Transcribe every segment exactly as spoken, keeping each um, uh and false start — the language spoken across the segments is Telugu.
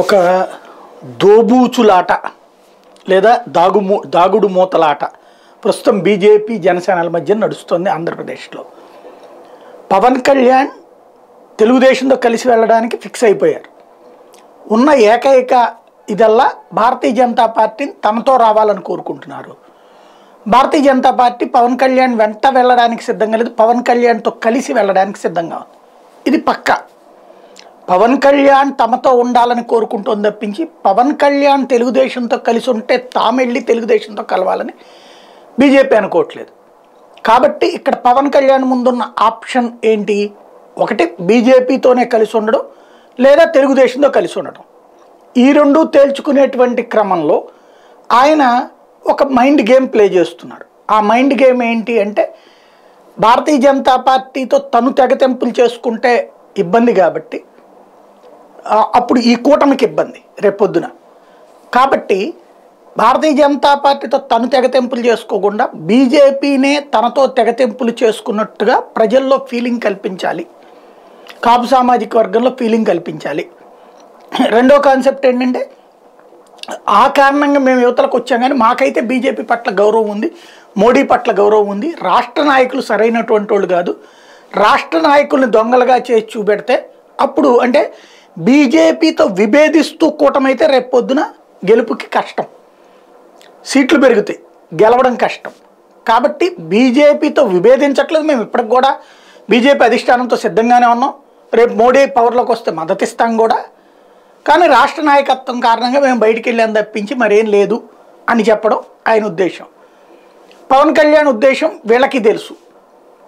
ఒక దోబూచులాట లేదా దాగు దాగుడు మూతలాట ప్రస్తుతం బీజేపీ జనసేనల మధ్య నడుస్తుంది ఆంధ్రప్రదేశ్లో। పవన్ కళ్యాణ్ తెలుగుదేశంతో కలిసి వెళ్ళడానికి ఫిక్స్ అయిపోయారు। ఉన్న ఏకైక ఇదల్లా భారతీయ జనతా పార్టీని తమతో రావాలని కోరుకుంటున్నారు। భారతీయ జనతా పార్టీ పవన్ కళ్యాణ్ వెంట వెళ్ళడానికి సిద్ధంగా లేదు, పవన్ కళ్యాణ్తో కలిసి వెళ్ళడానికి సిద్ధంగా ఉంది, ఇది పక్కా। పవన్ కళ్యాణ్ తమతో ఉండాలని కోరుకుంటోంది తప్పించి పవన్ కళ్యాణ్ తెలుగుదేశంతో కలిసి ఉంటే తాము వెళ్ళి తెలుగుదేశంతో కలవాలని బీజేపీ అనుకోవట్లేదు। కాబట్టి ఇక్కడ పవన్ కళ్యాణ్ ముందున్న ఆప్షన్ ఏంటి? ఒకటి బీజేపీతోనే కలిసి ఉండడం, లేదా తెలుగుదేశంతో కలిసి ఉండడం। ఈ రెండు తేల్చుకునేటువంటి క్రమంలో ఆయన ఒక మైండ్ గేమ్ ప్లే చేస్తున్నాడు। ఆ మైండ్ గేమ్ ఏంటి అంటే, భారతీయ జనతా పార్టీతో తను తెగతెంపులు చేసుకుంటే ఇబ్బంది కాబట్టి, అప్పుడు ఈ కూటమికి ఇబ్బంది రేపొద్దున, కాబట్టి భారతీయ జనతా పార్టీతో తను తెగతెంపులు చేసుకోకుండా బీజేపీనే తనతో తెగతెంపులు చేసుకున్నట్టుగా ప్రజల్లో ఫీలింగ్ కల్పించాలి, కాపు సామాజిక వర్గంలో ఫీలింగ్ కల్పించాలి। రెండో కాన్సెప్ట్ ఏంటంటే, ఆ కారణంగా మేము యువతలకు వచ్చాం కానీ మాకైతే బీజేపీ పట్ల గౌరవం ఉంది, మోడీ పట్ల గౌరవం ఉంది, రాష్ట్ర నాయకులు సరైనటువంటి వాళ్ళు కాదు, రాష్ట్ర నాయకుల్ని దొంగలుగా చేసి చూపెడితే అప్పుడు అంటే బీజేపీతో విభేదిస్తూ కూటమైతే రేపొద్దున గెలుపుకి కష్టం, సీట్లు పెరుగుతాయి, గెలవడం కష్టం। కాబట్టి బీజేపీతో విభేదించట్లేదు, మేము ఇప్పటికి కూడా బీజేపీ అధిష్టానంతో సిద్ధంగానే ఉన్నాం, రేపు మోడీ పవర్లోకి వస్తే మద్దతిస్తాం కూడా, కానీ రాష్ట్ర నాయకత్వం కారణంగా మేము బయటికి వెళ్ళాం తప్పించి మరేం లేదు అని చెప్పడం ఆయన ఉద్దేశం। పవన్ కళ్యాణ్ ఉద్దేశం వీళ్ళకి తెలుసు,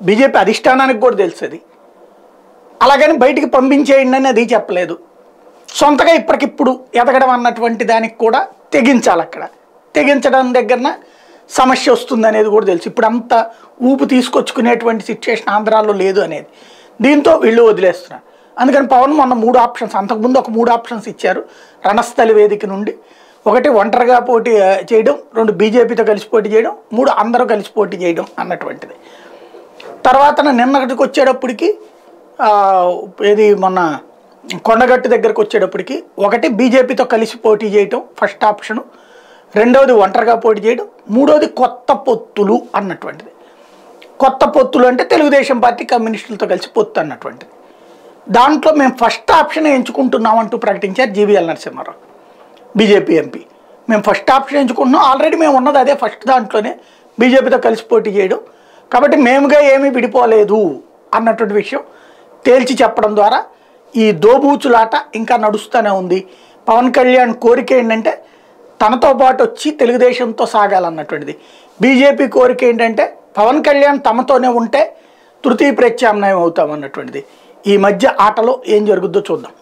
బీజేపీ అధిష్టానానికి కూడా తెలుసుది, అలాగని బయటికి పంపించేయండి అని అది చెప్పలేదు। సొంతగా ఇప్పటికిప్పుడు ఎదగడం అన్నటువంటి దానికి కూడా తెగించాలి, అక్కడ తెగించడం దగ్గరన సమస్య వస్తుంది అనేది కూడా తెలుసు। ఇప్పుడు అంత ఊపు తీసుకొచ్చుకునేటువంటి సిచ్యువేషన్ ఆంధ్రాలో లేదు అనేది, దీంతో వీళ్ళు వదిలేస్తున్నారు। అందుకని పవన్ మొన్న మూడు ఆప్షన్స్, అంతకుముందు ఒక మూడు ఆప్షన్స్ ఇచ్చారు రణస్థలి వేదిక నుండి, ఒకటి ఒంటరిగా పోటీ చేయడం, రెండు బీజేపీతో కలిసి పోటీ చేయడం, మూడు అందరూ కలిసి పోటీ చేయడం అన్నటువంటిది। తర్వాత నిన్నటికి వచ్చేటప్పటికి ఇది మొన్న కొండగట్టు దగ్గరకు వచ్చేటప్పటికి ఒకటి బీజేపీతో కలిసి పోటీ చేయటం ఫస్ట్ ఆప్షను, రెండవది ఒంటరిగా పోటీ చేయడం, మూడవది కొత్త పొత్తులు అన్నటువంటిది। కొత్త పొత్తులు అంటే తెలుగుదేశం పార్టీ కమ్యూనిస్టులతో కలిసి పొత్తు అన్నటువంటిది। దాంట్లో మేము ఫస్ట్ ఆప్షన్ ఎంచుకుంటున్నామంటూ ప్రకటించారు జీవీఎల్ నరసింహారావు, బీజేపీ ఎంపీ। మేము ఫస్ట్ ఆప్షన్ ఎంచుకుంటున్నాం, ఆల్రెడీ మేము ఉన్నది అదే ఫస్ట్, దాంట్లోనే బీజేపీతో కలిసి పోటీ చేయడం, కాబట్టి మేముగా ఏమీ విడిపోలేదు అన్నటువంటి విషయం తేల్చి చెప్పడం ద్వారా ఈ దోబూచులాట ఇంకా నడుస్తూనే ఉంది। పవన్ కళ్యాణ్ కోరిక ఏంటంటే తనతో పాటు వచ్చి తెలుగుదేశంతో సాగాలన్నటువంటిది, బీజేపీ కోరిక ఏంటంటే పవన్ కళ్యాణ్ తమతోనే ఉంటే తృతీయ ప్రత్యామ్నాయం అవుతామన్నటువంటిది। ఈ మధ్య ఆటలో ఏం జరుగుద్దో చూద్దాం।